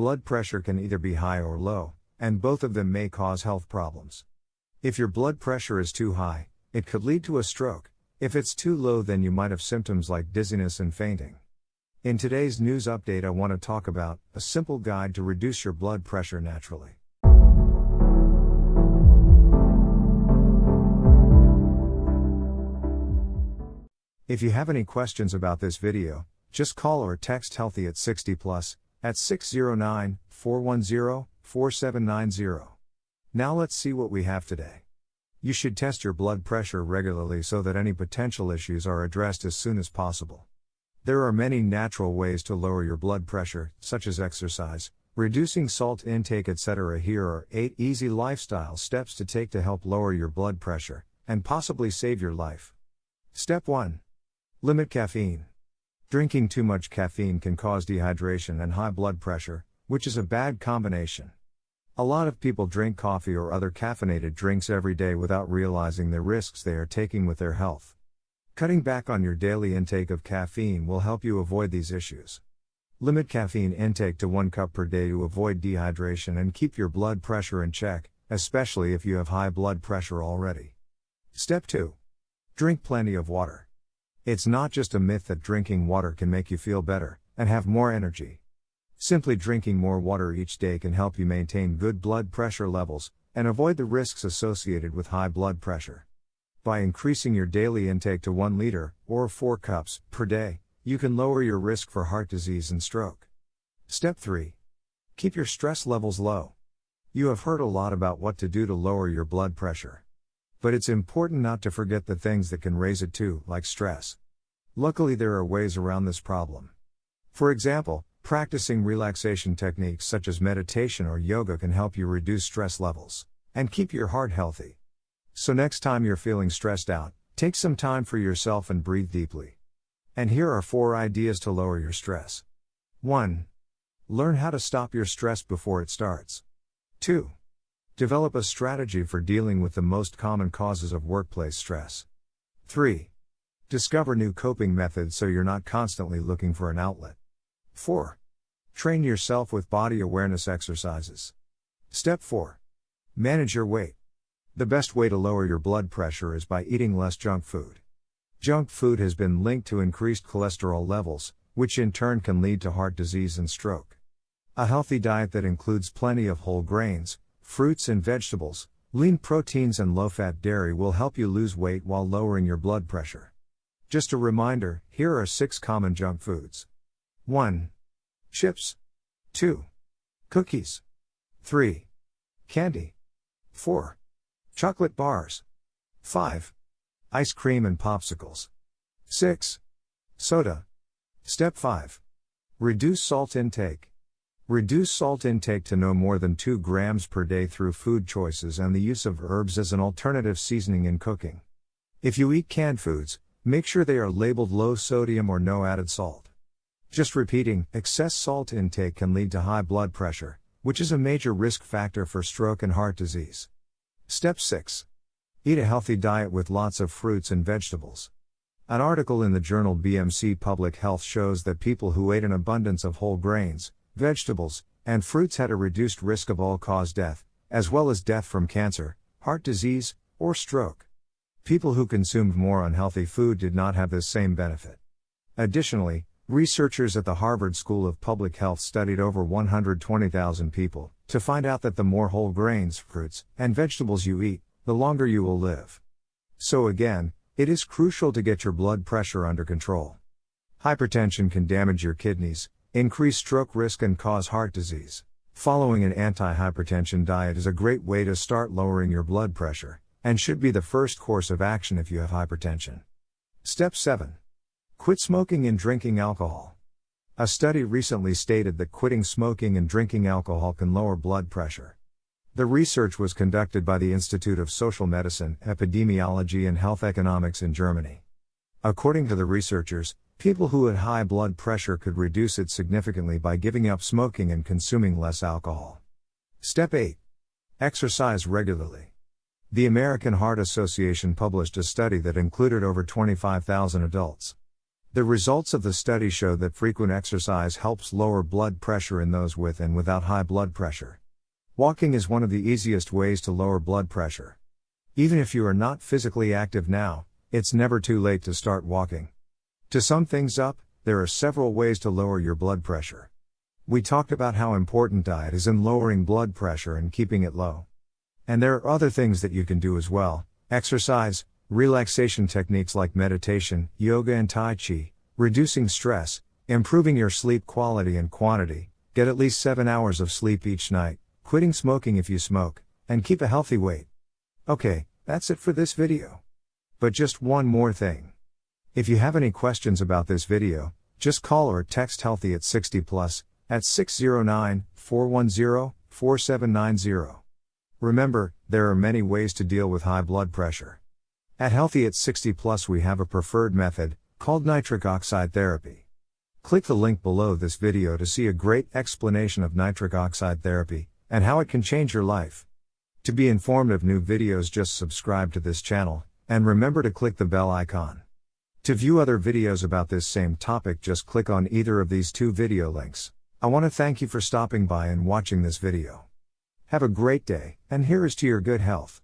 Blood pressure can either be high or low, and both of them may cause health problems. If your blood pressure is too high, it could lead to a stroke. If it's too low, then you might have symptoms like dizziness and fainting. In today's news update, I want to talk about a simple guide to reduce your blood pressure naturally. If you have any questions about this video, just call or text Healthy at 60 Plus at 609-410-4790. Now let's see what we have today. You should test your blood pressure regularly so that any potential issues are addressed as soon as possible. There are many natural ways to lower your blood pressure, such as exercise, reducing salt intake, etc. Here are 8 easy lifestyle steps to take to help lower your blood pressure and possibly save your life. Step 1. Limit caffeine. Drinking too much caffeine can cause dehydration and high blood pressure, which is a bad combination. A lot of people drink coffee or other caffeinated drinks every day without realizing the risks they are taking with their health. Cutting back on your daily intake of caffeine will help you avoid these issues. Limit caffeine intake to 1 cup per day to avoid dehydration and keep your blood pressure in check, especially if you have high blood pressure already. Step 2. Drink plenty of water. It's not just a myth that drinking water can make you feel better and have more energy. Simply drinking more water each day can help you maintain good blood pressure levels and avoid the risks associated with high blood pressure. By increasing your daily intake to 1 liter or 4 cups per day, you can lower your risk for heart disease and stroke. Step 3. Keep your stress levels low. You have heard a lot about what to do to lower your blood pressure, but it's important not to forget the things that can raise it too, like stress. Luckily, there are ways around this problem. For example, practicing relaxation techniques such as meditation or yoga can help you reduce stress levels and keep your heart healthy. So next time you're feeling stressed out, take some time for yourself and breathe deeply. And here are 4 ideas to lower your stress. 1. Learn how to stop your stress before it starts. 2. Develop a strategy for dealing with the most common causes of workplace stress. 3. Discover new coping methods so you're not constantly looking for an outlet. 4. Train yourself with body awareness exercises. Step 4. Manage your weight. The best way to lower your blood pressure is by eating less junk food. Junk food has been linked to increased cholesterol levels, which in turn can lead to heart disease and stroke. A healthy diet that includes plenty of whole grains, fruits and vegetables, lean proteins and low-fat dairy will help you lose weight while lowering your blood pressure. Just a reminder, here are 6 common junk foods. 1. Chips. 2. Cookies. 3. Candy. 4. Chocolate bars. 5. Ice cream and popsicles. 6. Soda. Step 5. Reduce salt intake. Reduce salt intake to no more than 2 grams per day through food choices and the use of herbs as an alternative seasoning in cooking. If you eat canned foods, make sure they are labeled low sodium or no added salt. Just repeating, excess salt intake can lead to high blood pressure, which is a major risk factor for stroke and heart disease. Step 6. Eat a healthy diet with lots of fruits and vegetables. An article in the journal BMC Public Health shows that people who ate an abundance of whole grains, vegetables, and fruits had a reduced risk of all-cause death, as well as death from cancer, heart disease, or stroke. People who consumed more unhealthy food did not have this same benefit. Additionally, researchers at the Harvard School of Public Health studied over 120,000 people to find out that the more whole grains, fruits, and vegetables you eat, the longer you will live. So again, it is crucial to get your blood pressure under control. Hypertension can damage your kidneys, increase stroke risk, and cause heart disease. Following an anti-hypertension diet is a great way to start lowering your blood pressure, and should be the first course of action if you have hypertension. Step 7. Quit smoking and drinking alcohol. A study recently stated that quitting smoking and drinking alcohol can lower blood pressure. The research was conducted by the Institute of Social Medicine, Epidemiology and Health Economics in Germany. According to the researchers, people who had high blood pressure could reduce it significantly by giving up smoking and consuming less alcohol. Step 8. Exercise regularly. The American Heart Association published a study that included over 25,000 adults. The results of the study show that frequent exercise helps lower blood pressure in those with and without high blood pressure. Walking is one of the easiest ways to lower blood pressure. Even if you are not physically active now, it's never too late to start walking. To sum things up, there are several ways to lower your blood pressure. We talked about how important diet is in lowering blood pressure and keeping it low. And there are other things that you can do as well: exercise, relaxation techniques like meditation, yoga and tai chi, reducing stress, improving your sleep quality and quantity, get at least 7 hours of sleep each night, quitting smoking if you smoke, and keep a healthy weight. Okay, that's it for this video. But just one more thing. If you have any questions about this video, just call or text Healthy at 60 Plus at 609-410-4790. Remember, there are many ways to deal with high blood pressure. At Healthy at 60 Plus we have a preferred method, called nitric oxide therapy. Click the link below this video to see a great explanation of nitric oxide therapy, and how it can change your life. To be informed of new videos just subscribe to this channel, and remember to click the bell icon. To view other videos about this same topic just click on either of these two video links. I want to thank you for stopping by and watching this video. Have a great day, and here is to your good health.